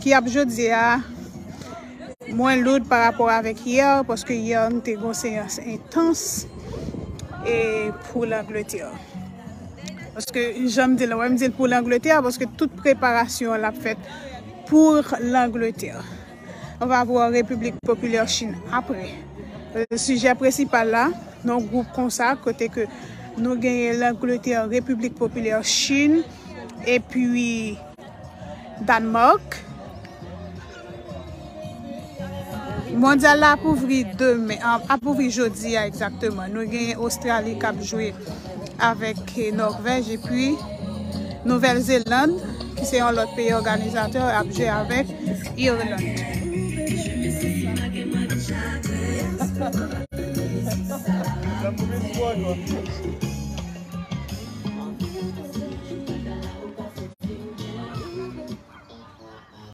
qui a jeudi à moins lourde par rapport avec hier parce que hier nous avons une séance intense et pour l'Angleterre. Parce que j'aime dire pour l'Angleterre parce que toute préparation l'a faite pour l'Angleterre. On va voir République populaire Chine après. Le sujet principal là, dans le groupe comme ça, côté que nous gagnons l'Angleterre, République populaire Chine et puis Danemark. Mondial a appauvri demain, appauvri jeudi exactement. Nous gagnons Australie qui a joué avec Norvège et puis Nouvelle-Zélande qui c'est un autre pays organisateur a joué avec Irlande.